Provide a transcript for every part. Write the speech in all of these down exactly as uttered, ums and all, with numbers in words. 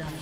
blood.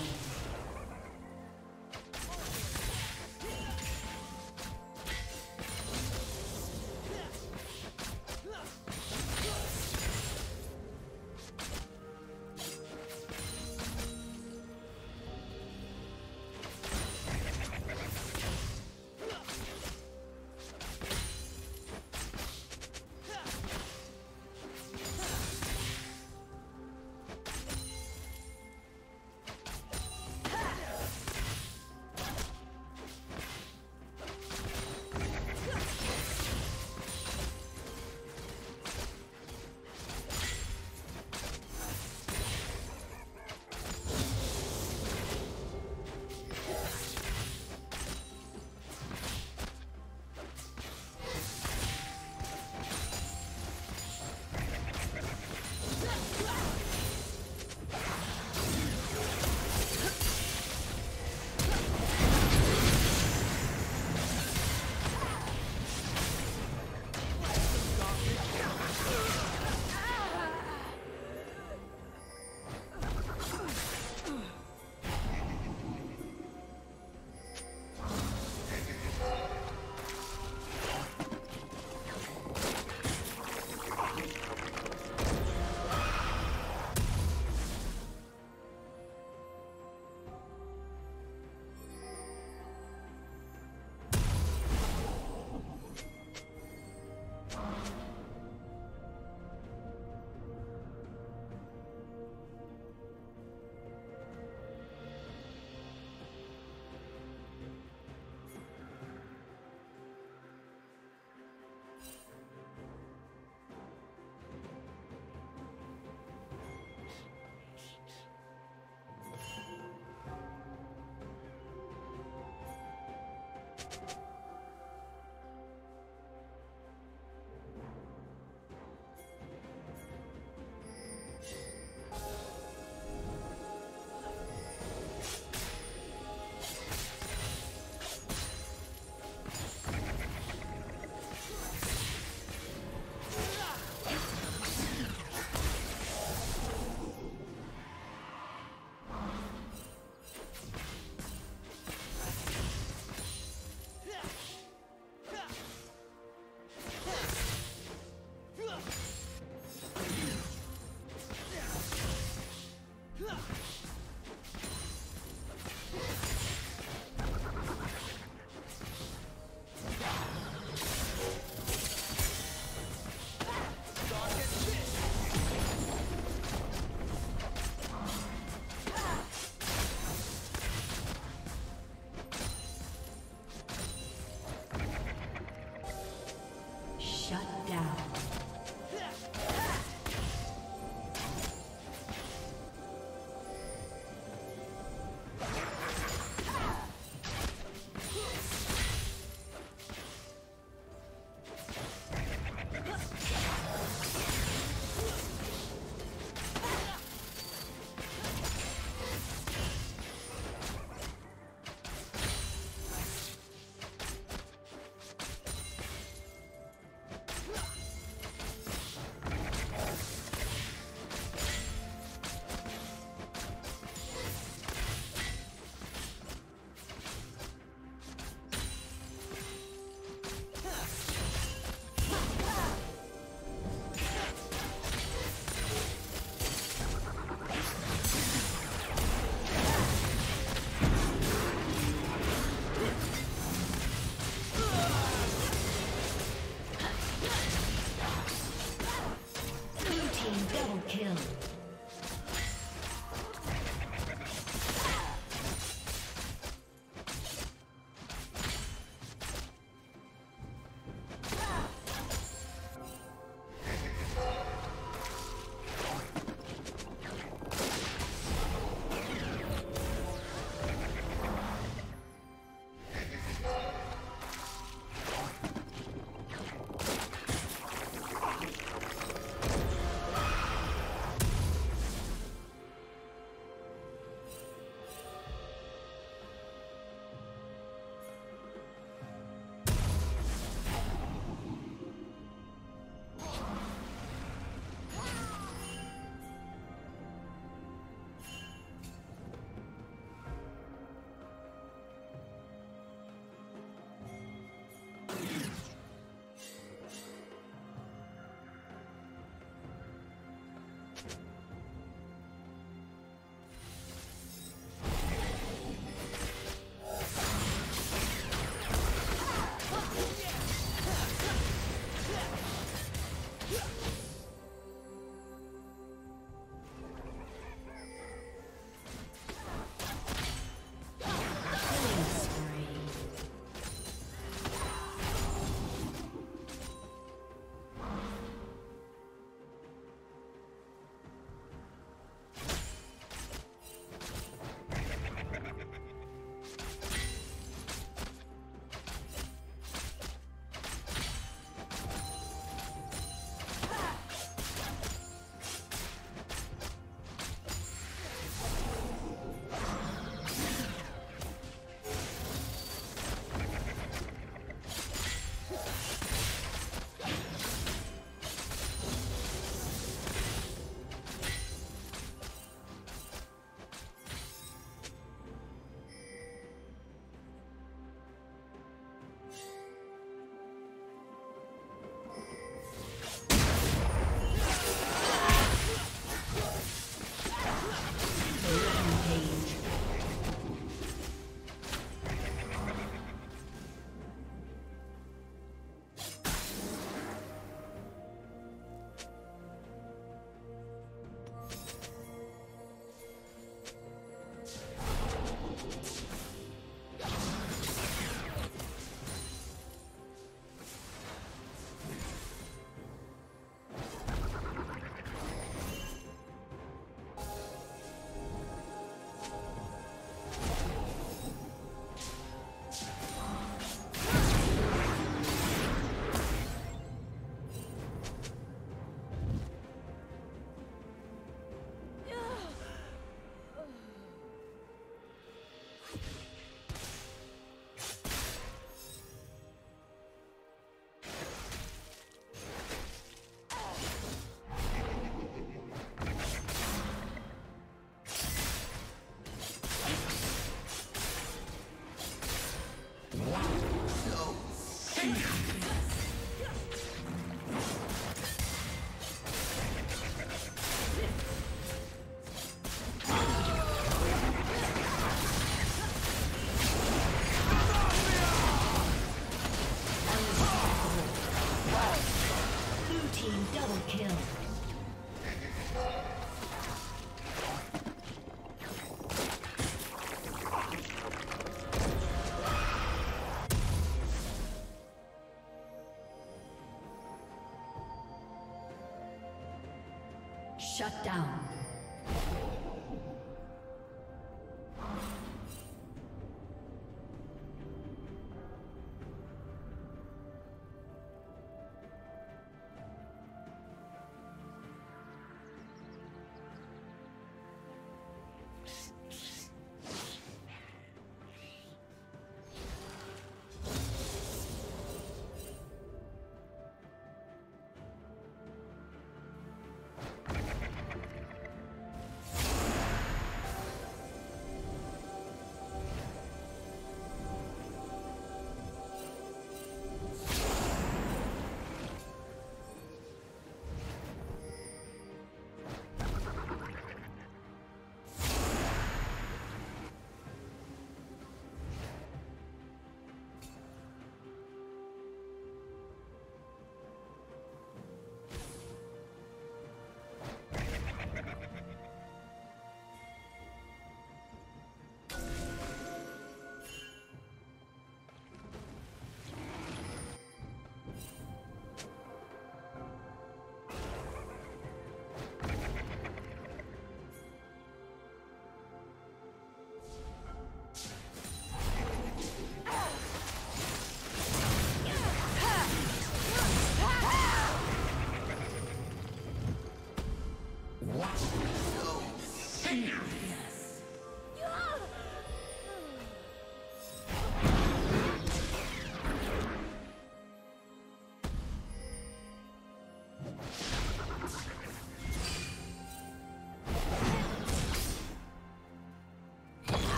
Team double kill. Shut down.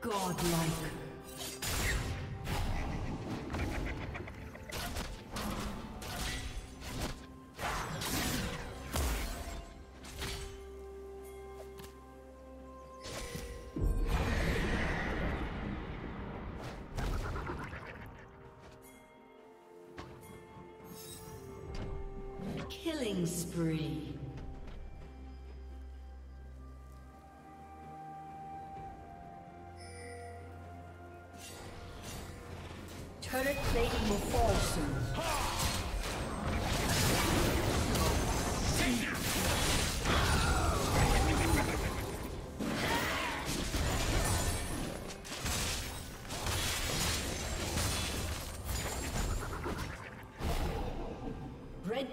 Godlike. Killing spree. Turret plating will fall soon. Red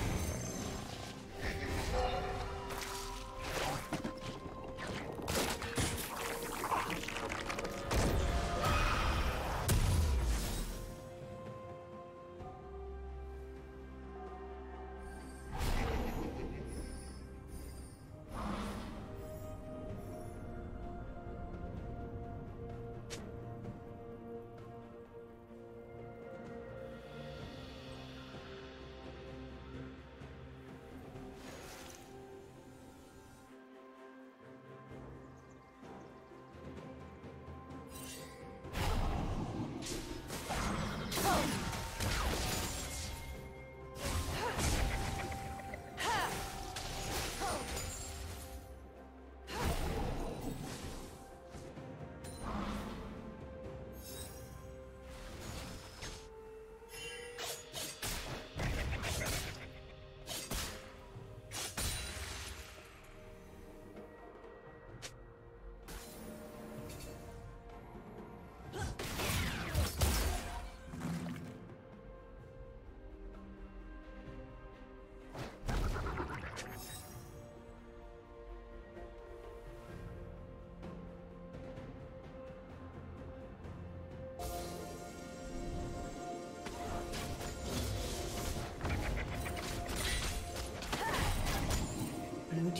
Blue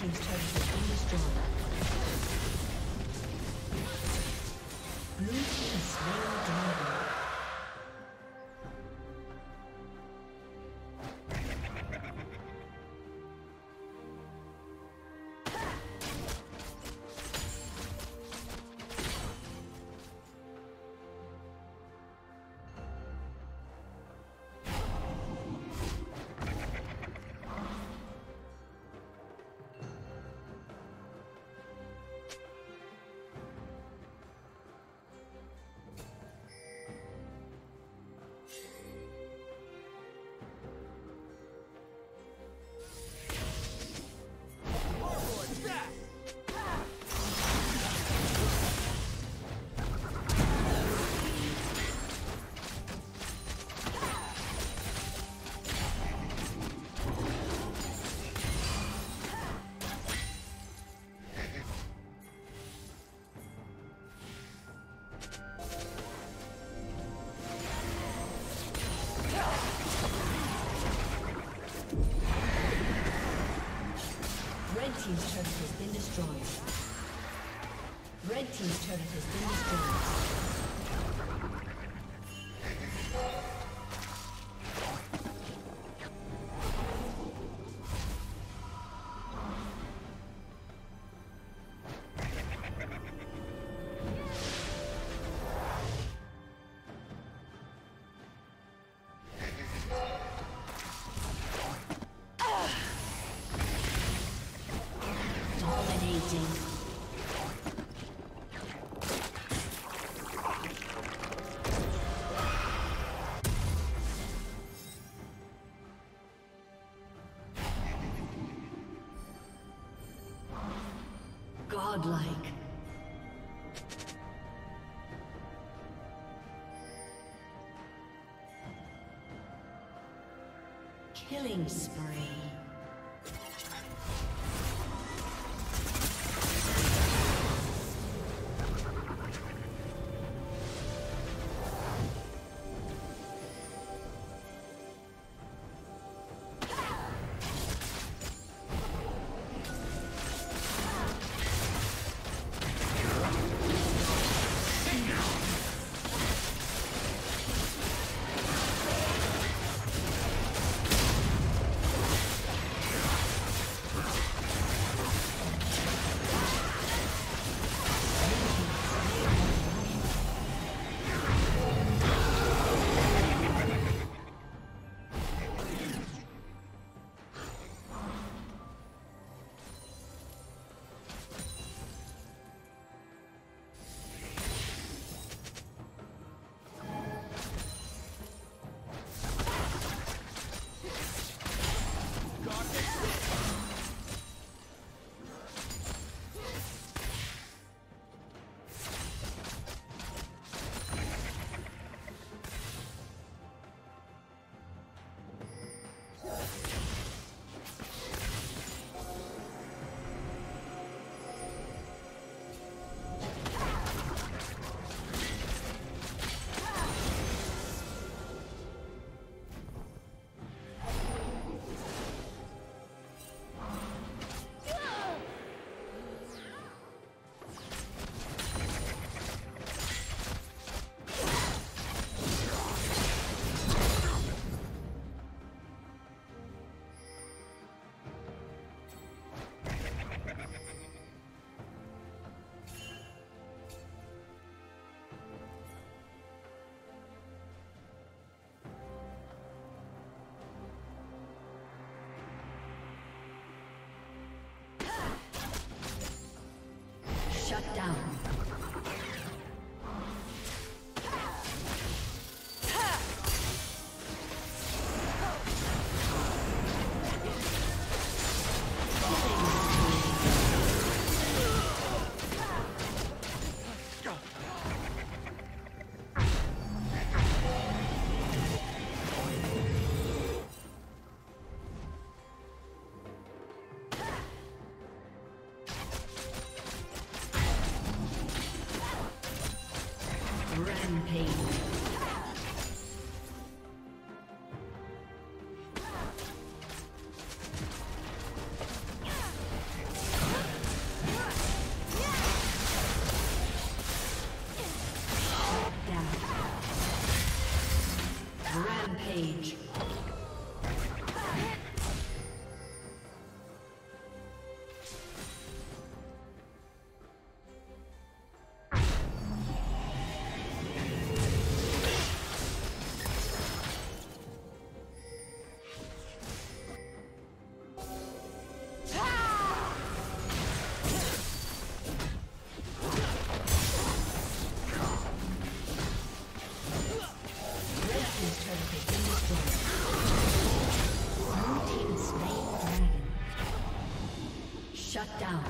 team's turret has been destroyed. Blue team has slain dragon. Red team's turret has been destroyed. Red team's turret has been destroyed. Godlike. Killing spree. Shut down. Rampage. Shut down.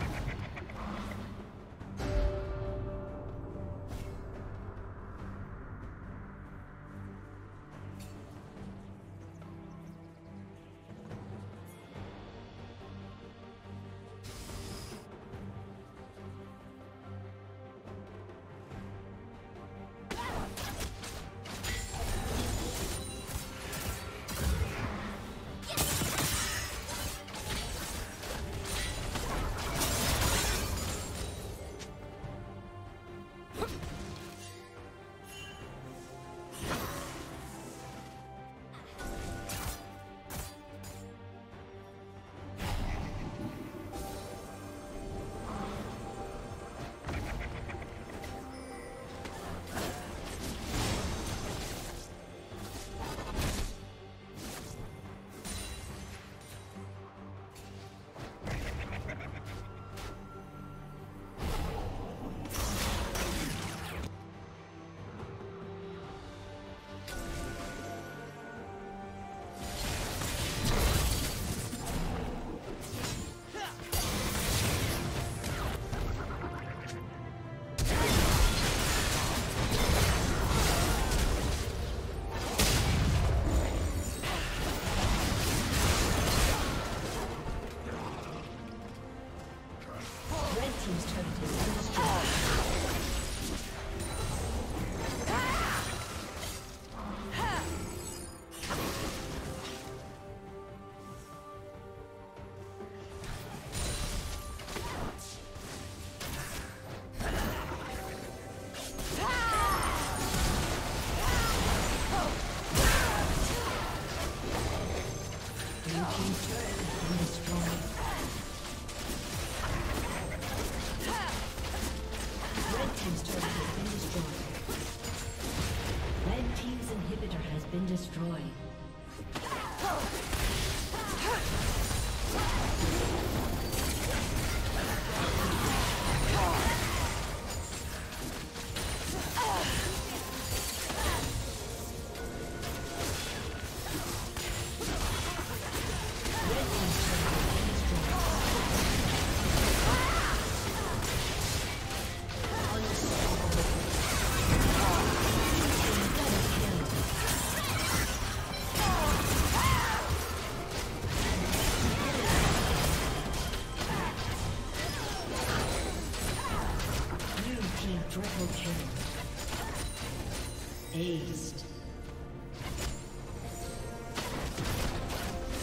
Aced.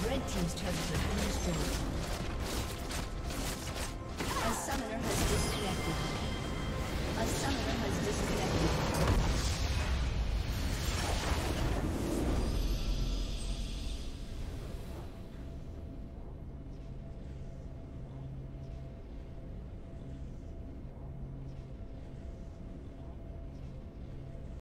Red team's turret has been destroyed.